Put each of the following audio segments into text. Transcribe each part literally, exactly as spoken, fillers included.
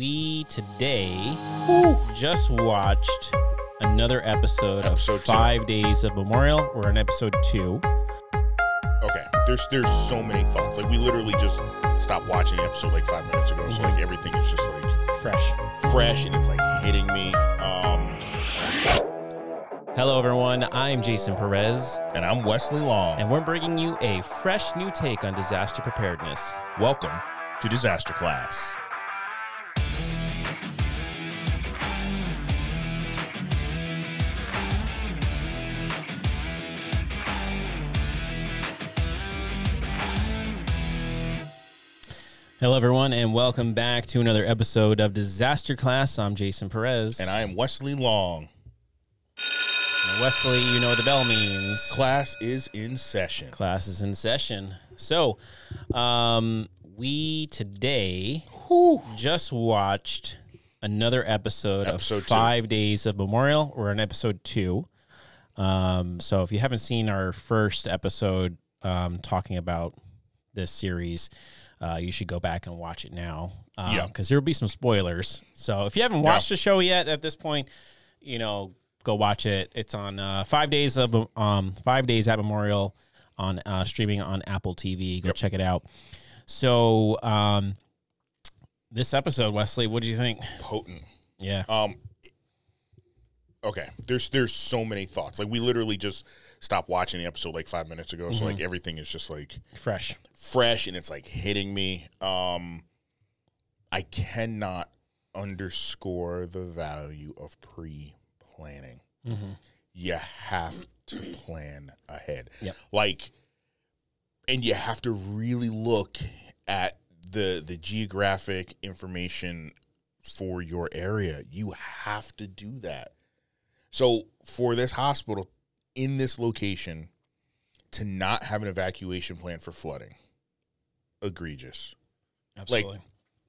We today Ooh. just watched another episode, episode of Five two. Days of Memorial. We're in episode two. Okay, there's there's so many thoughts. Like, we literally just stopped watching the episode like five minutes ago. So, like, everything is just like fresh, fresh, and it's like hitting me. Um, Hello, everyone. I'm Jason Perez. And I'm Wesley Long. And we're bringing you a fresh new take on disaster preparedness. Welcome to Disaster Class. Hello, everyone, and welcome back to another episode of Disaster Class. I'm Jason Perez. And I am Wesley Long. And Wesley, you know what the bell means. Class is in session. Class is in session. So, um, we today Whew. just watched another episode, episode of two. Five Days of Memorial. We're in episode two. Um, so, if you haven't seen our first episode um, talking about this series, Uh, you should go back and watch it now, because um, yeah. there will be some spoilers. So if you haven't watched yeah. the show yet at this point, you know, go watch it. It's on uh, five days of um, Five Days at Memorial on uh, streaming on Apple T V. Go yep. check it out. So um, this episode, Wesley, what do you think? Potent, yeah. Um, okay, there's there's so many thoughts. Like, we literally just stopped watching the episode like five minutes ago. Mm-hmm. So, like, everything is just like fresh, fresh, and it's like hitting me. Um, I cannot underscore the value of pre-planning. Mm-hmm. You have to plan ahead, yep. like, and you have to really look at the the geographic information for your area. You have to do that. So for this hospital in this location to not have an evacuation plan for flooding, egregious. Absolutely.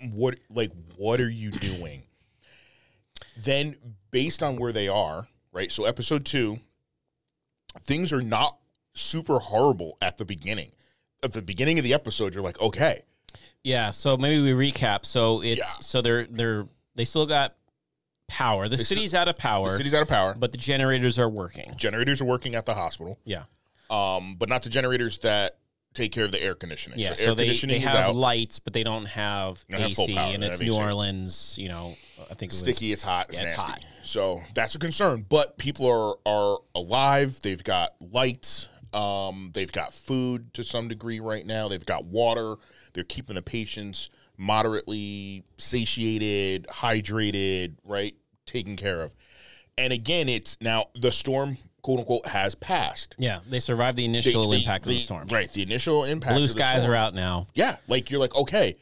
Like, what, like, what are you doing? Then, based on where they are, right? So episode two, things are not super horrible at the beginning. At the beginning of the episode, you're like, okay. Yeah. So maybe we recap. So it's, yeah. so they're, they're, they still got power. The it's, city's out of power. The city's out of power. But the generators are working. Generators are working at the hospital. Yeah. Um, but not the generators that take care of the air conditioning. Yeah, so, so air they, conditioning they have out. lights, but they don't have they don't A C. Have and it's New A C. Orleans, you know, I think it was, sticky, it's hot, it's, yeah, it's nasty. Hot. So that's a concern. But people are, are alive. They've got lights. Um, they've got food to some degree right now. They've got water. They're keeping the patients moderately satiated, hydrated, right? Taken care of. And again, it's now the storm, quote unquote, has passed. Yeah, they survived the initial they, they, impact they, of the storm. Right, the initial impact Blue of the storm. Blue skies are out now. Yeah, like, you're like, okay.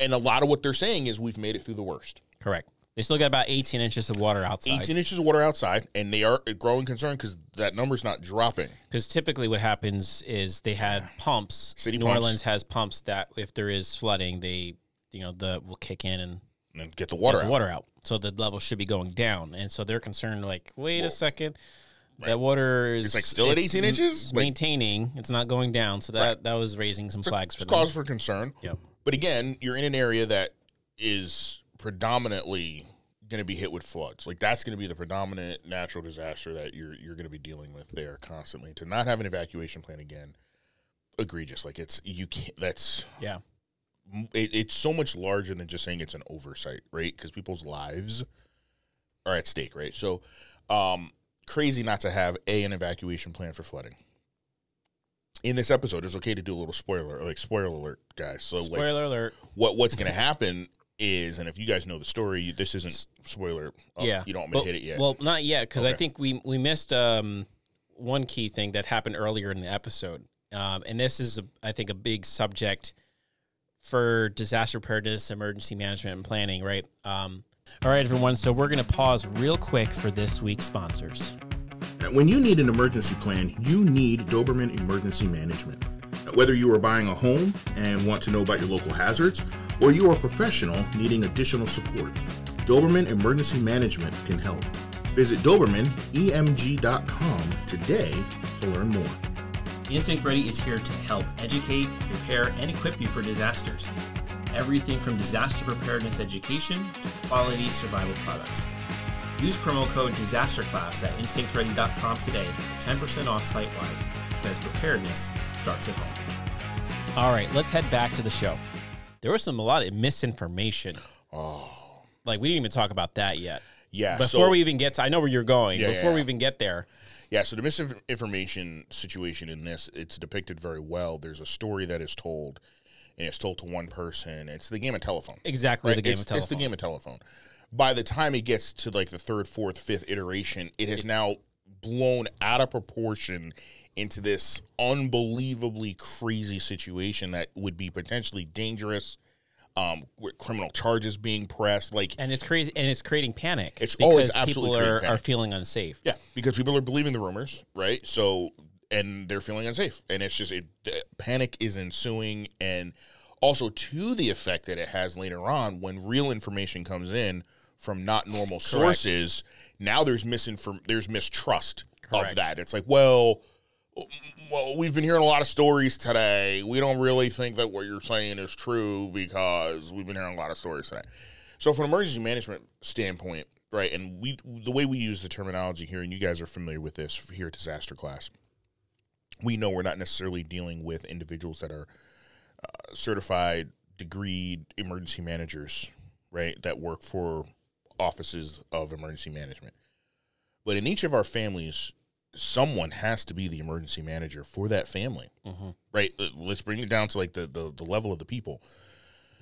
And a lot of what they're saying is we've made it through the worst. Correct. They still got about eighteen inches of water outside. eighteen inches of water outside, and they are a growing concern because that number's not dropping. Because typically what happens is they had pumps. City New pumps. Orleans has pumps that if there is flooding, they, you know, the will kick in and, and get the water get out. The water out. So the level should be going down, and so they're concerned. Like, wait Whoa. a second, right. that water is it's like still it's at eighteen inches, maintaining. It's not going down. So that right. that was raising some it's flags for them. Cause for concern. Yep. But again, you're in an area that is predominantly going to be hit with floods. Like, that's going to be the predominant natural disaster that you're you're going to be dealing with there constantly. To not have an evacuation plan again, egregious. Like, it's you can't. That's yeah. It, it's so much larger than just saying it's an oversight, right? Because people's lives are at stake, right? So, um, crazy not to have a an evacuation plan for flooding. In this episode, it's okay to do a little spoiler, like spoiler alert, guys. So spoiler like, alert. What what's going to happen? Is, and if you guys know the story, this isn't spoiler. Um, yeah. You don't want me but, to hit it yet. Well, not yet, because okay. I think we we missed um, one key thing that happened earlier in the episode. Um, and this is, a, I think, a big subject for disaster preparedness, emergency management, and planning, right? Um, all right, everyone, so we're going to pause real quick for this week's sponsors. When you need an emergency plan, you need Doberman Emergency Management. Whether you are buying a home and want to know about your local hazards, or you are a professional needing additional support, Doberman Emergency Management can help. Visit Doberman E M G dot com today to learn more. Instinct Ready is here to help educate, prepare, and equip you for disasters. everything from disaster preparedness education to quality survival products. Use promo code DISASTERCLASS at instinct ready dot com today for ten percent off site-wide, because preparedness starts at home. All right, let's head back to the show. There was some a lot of misinformation. Oh. Like, we didn't even talk about that yet. Yeah. Before so, we even get to, I know where you're going. Yeah, before yeah, we even get there. Yeah, so the misinformation situation in this, it's depicted very well. There's a story that is told, and it's told to one person. It's the game of telephone. Exactly, right? the game it's, of telephone. It's the game of telephone. By the time it gets to, like, the third, fourth, fifth iteration, it has now blown out of proportion into this unbelievably crazy situation that would be potentially dangerous, um, with criminal charges being pressed. Like, and it's crazy, and it's creating panic. It's always absolutely creating panic. People are feeling unsafe. Yeah, because people are believing the rumors, right? So, and they're feeling unsafe, and it's just it, panic is ensuing, and also to the effect that it has later on when real information comes in from not normal sources. Now there's misinform, there's mistrust Correct. Of that. It's like, well, well, we've been hearing a lot of stories today. We don't really think that what you're saying is true because we've been hearing a lot of stories today. So from an emergency management standpoint, right, and we the way we use the terminology here, and you guys are familiar with this here at Disaster Class, we know we're not necessarily dealing with individuals that are uh, certified, degreed emergency managers, right, that work for offices of emergency management. But in each of our families, someone has to be the emergency manager for that family, mm-hmm. right? Let's bring it down to like the, the, the level of the people.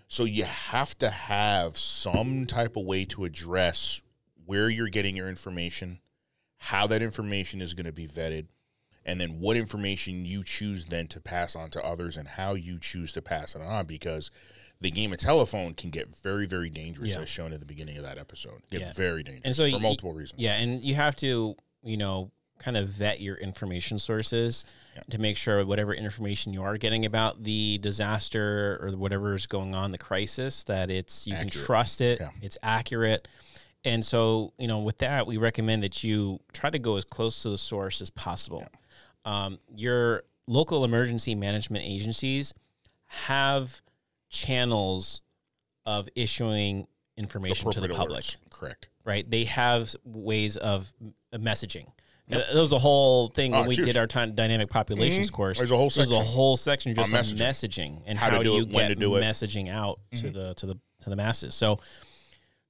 So you have to have some type of way to address where you're getting your information, how that information is going to be vetted, and then what information you choose then to pass on to others and how you choose to pass it on, because the game of telephone can get very, very dangerous, yeah. as shown at the beginning of that episode. Get yeah. very dangerous and so for you, multiple reasons. Yeah, and you have to, you know, kind of vet your information sources yeah. to make sure whatever information you are getting about the disaster or whatever is going on, the crisis, that it's you accurate. Can trust it, yeah. it's accurate. And so, you know, with that, we recommend that you try to go as close to the source as possible. Yeah. Um, your local emergency management agencies have channels of issuing information to the public. Alerts. Correct. Right? They have ways of messaging. Yep. That was a whole thing when uh, we cheers. Did our time, dynamic populations mm-hmm. course. There's a whole section. There's a whole section just on messaging. messaging and how, how do, do you it, get do messaging it. Out mm-hmm. to the to the to the masses. So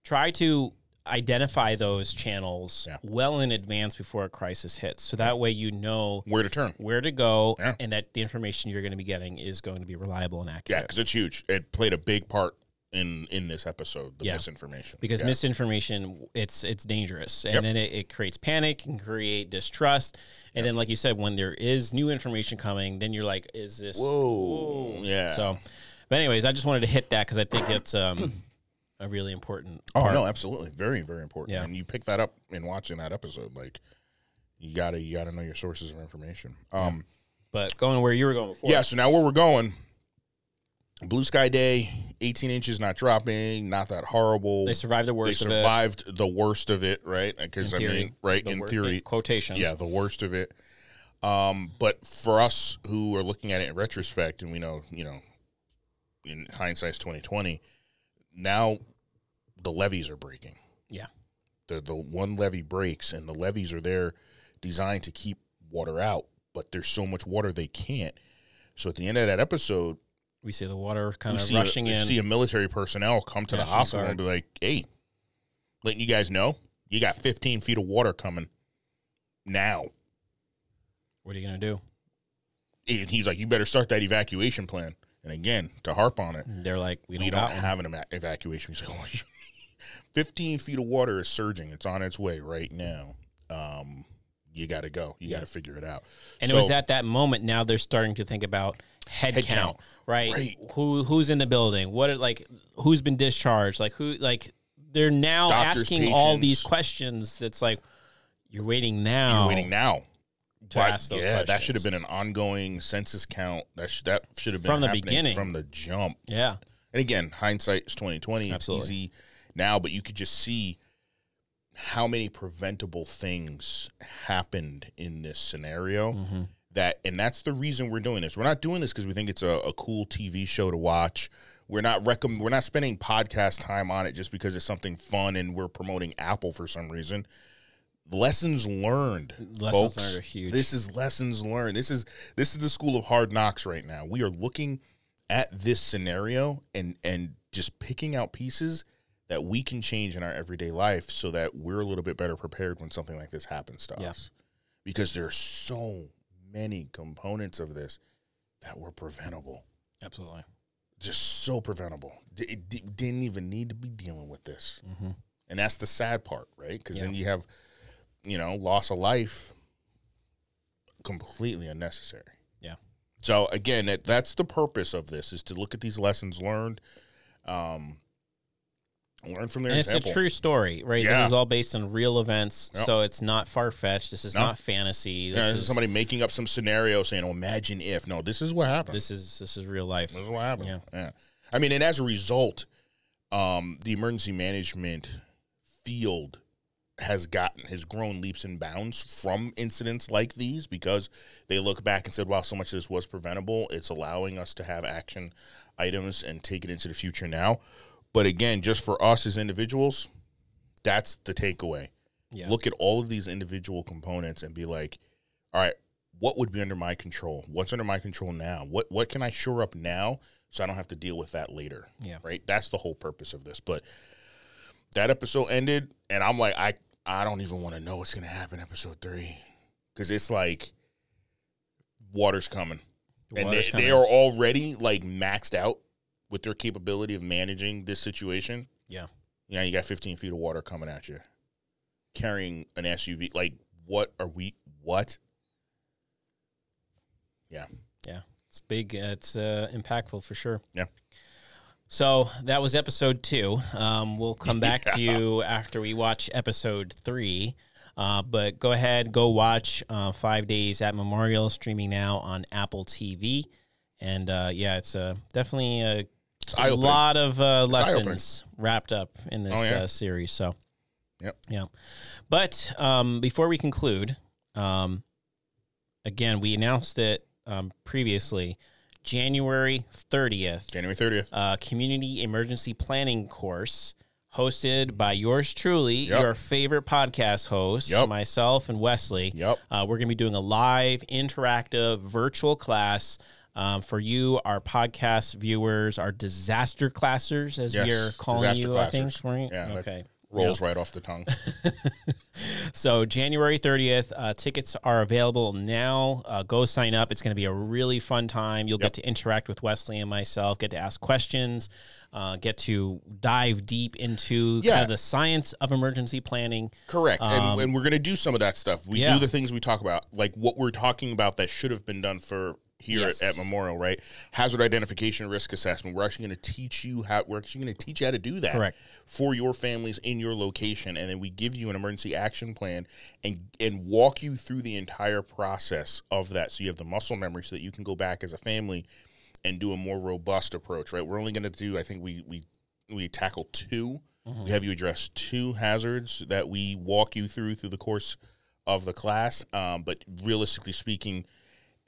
try to identify those channels yeah. well in advance before a crisis hits, so that way you know where to turn, where to go, yeah. and that the information you're going to be getting is going to be reliable and accurate. Yeah, because it's huge. It played a big part in in this episode, the yeah. misinformation, because yeah. misinformation it's it's dangerous, and yep. then it, it creates panic and create distrust, and yep. then like you said, when there is new information coming, then you're like, is this whoa, whoa. Yeah. So, but anyways, I just wanted to hit that because I think it's um a really important part. Oh no, absolutely, very very important. Yeah. And you pick that up in watching that episode. Like, you gotta you gotta know your sources of information. Um, yeah. But going where you were going before, yeah. So now where we're going. Blue sky day, eighteen inches not dropping, not that horrible. They survived the worst of it. They survived the worst of it, right? Because, I mean, right, in theory. Quotations. Yeah, the worst of it. Um, but for us who are looking at it in retrospect, and we know, you know, in hindsight's twenty twenty, now the levees are breaking. Yeah. The, the one levee breaks, and the levees are there designed to keep water out, but there's so much water they can't. So at the end of that episode, we see the water kind we of rushing a, in. You see a military personnel come to National the hospital Guard. And be like, hey, letting you guys know, you got fifteen feet of water coming now. What are you going to do? And he's like, you better start that evacuation plan. And again, to harp on it. They're like, we don't, we don't have an evacuation. He's like, well, fifteen feet of water is surging. It's on its way right now. Um, you got to go. You yeah. got to figure it out. And so, it was at that moment now they're starting to think about head, head count, count. Right? right? Who who's in the building? What are, like who's been discharged? Like who like they're now Doctors, asking patients. All these questions. That's like you're waiting now. You're waiting now to Why, ask those yeah, questions. That should have been an ongoing census count. That sh that should have been from the beginning, from the jump. Yeah. And again, hindsight is twenty twenty. It's easy now, but you could just see how many preventable things happened in this scenario. Mm-hmm. That, and that's the reason we're doing this. We're not doing this because we think it's a, a cool T V show to watch. We're not recommend, we're not spending podcast time on it just because it's something fun and we're promoting Apple for some reason. Lessons learned, lessons folks. Learned are huge. This is lessons learned. This is this is the school of hard knocks right now. We are looking at this scenario and and just picking out pieces that we can change in our everyday life so that we're a little bit better prepared when something like this happens to yeah. us. Because there's so many components of this that were preventable. Absolutely. Just so preventable. It didn't even need to be dealing with this. Mm-hmm. And that's the sad part, right? Because yeah. then you have, you know, loss of life, completely unnecessary. Yeah. So, again, that, that's the purpose of this, is to look at these lessons learned, um, learn from their and example. It's a true story, right? Yeah. This is all based on real events, yep. so it's not far-fetched. This is nope. not fantasy. This, yeah, this is, is somebody making up some scenario saying, oh, imagine if. No, this is what happened. This is this is real life. This is what happened. Yeah. yeah. I mean, and as a result, um, the emergency management field has gotten, has grown leaps and bounds from incidents like these, because they look back and said, wow, so much of this was preventable. It's allowing us to have action items and take it into the future now. But again, just for us as individuals, that's the takeaway. Yeah. Look at all of these individual components and be like, all right, what would be under my control? What's under my control now? What what can I shore up now so I don't have to deal with that later? Yeah. Right? That's the whole purpose of this. But that episode ended, and I'm like, I, I don't even want to know what's going to happen episode three, because it's like water's coming. The water's and they, coming. They are already like maxed out with their capability of managing this situation. Yeah. You know, you got fifteen feet of water coming at you, carrying an S U V. Like, what are we, what? Yeah. Yeah. It's big. Uh, it's uh, impactful for sure. Yeah. So that was episode two. Um, we'll come back yeah. to you after we watch episode three. Uh, but go ahead, go watch uh, Five Days at Memorial, streaming now on Apple T V. And, uh, yeah, it's uh, definitely a... a lot of uh, lessons wrapped up in this oh, yeah. uh, series. So, yep. yeah. But um, before we conclude, um, again, we announced it um, previously, January thirtieth. January thirtieth. Uh, Community Emergency Planning Course, hosted by yours truly, yep. your favorite podcast host, yep. myself and Wesley. Yep. Uh, we're going to be doing a live, interactive, virtual class Um, for you, our podcast viewers, our disaster classers, as yes, we are calling you, classers. I think. Right? Yeah, okay. Rolls yeah. right off the tongue. So January thirtieth, uh, tickets are available now. Uh, go sign up. It's going to be a really fun time. You'll yep. get to interact with Wesley and myself, get to ask questions, uh, get to dive deep into yeah. kind of the science of emergency planning. Correct. Um, and, and we're going to do some of that stuff. We yeah. do the things we talk about, like what we're talking about that should have been done for here yes. at, at Memorial, right? Hazard identification, risk assessment. We're actually going to teach you how. We're actually going to teach you how to do that Correct. For your families in your location, and then we give you an emergency action plan and and walk you through the entire process of that, so you have the muscle memory, so that you can go back as a family and do a more robust approach, right? We're only going to do, I think we we we tackle two. Mm-hmm. We have you address two hazards that we walk you through through the course of the class, um, but realistically speaking,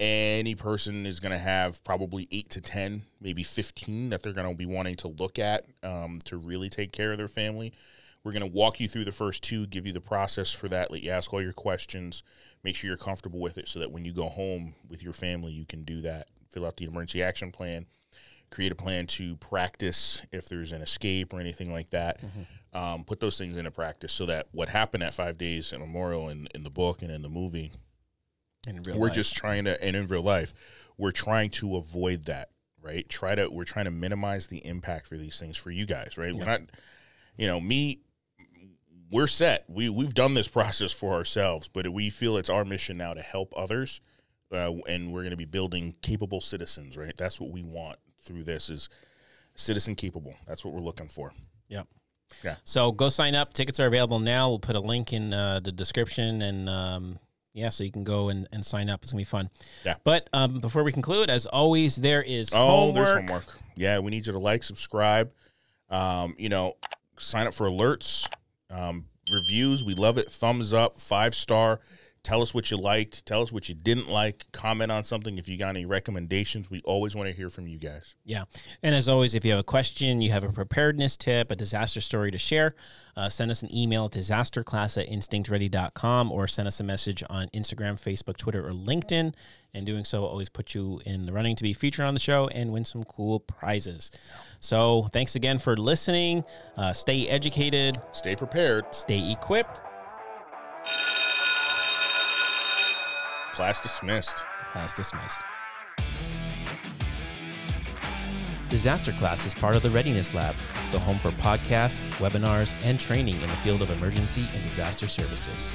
any person is going to have probably eight to ten, maybe fifteen that they're going to be wanting to look at um, to really take care of their family. We're going to walk you through the first two, give you the process for that, let you ask all your questions, make sure you're comfortable with it so that when you go home with your family, you can do that. Fill out the emergency action plan, create a plan to practice if there's an escape or anything like that. Mm-hmm. Um, put those things into practice so that what happened at Five Days at Memorial in, in the book and in the movie – in real we're life. Just trying to, and in real life, we're trying to avoid that, right? Try to, we're trying to minimize the impact for these things for you guys, right? Yeah. We're not, you know, me, we're set. We, we've done this process for ourselves, but we feel it's our mission now to help others, uh, and we're going to be building capable citizens, right? That's what we want through this, is citizen capable. That's what we're looking for. Yep. Yeah. So go sign up. Tickets are available now. We'll put a link in uh, the description, and, um, yeah, so you can go and, and sign up. It's going to be fun. Yeah. But um, before we conclude, as always, there is oh, homework. Oh, there's homework. Yeah, we need you to like, subscribe, um, you know, sign up for alerts, um, reviews. We love it. Thumbs up, five star. Tell us what you liked. Tell us what you didn't like. Comment on something. If you got any recommendations, we always want to hear from you guys. Yeah. And as always, if you have a question, you have a preparedness tip, a disaster story to share, uh, send us an email at disaster class at instinct ready dot com or send us a message on Instagram, Facebook, Twitter, or LinkedIn. And doing so always put you in the running to be featured on the show and win some cool prizes. So thanks again for listening. Uh, stay educated. Stay prepared. Stay equipped. Class dismissed. Class dismissed. Disaster Class is part of the Readiness Lab, the home for podcasts, webinars, and training in the field of emergency and disaster services.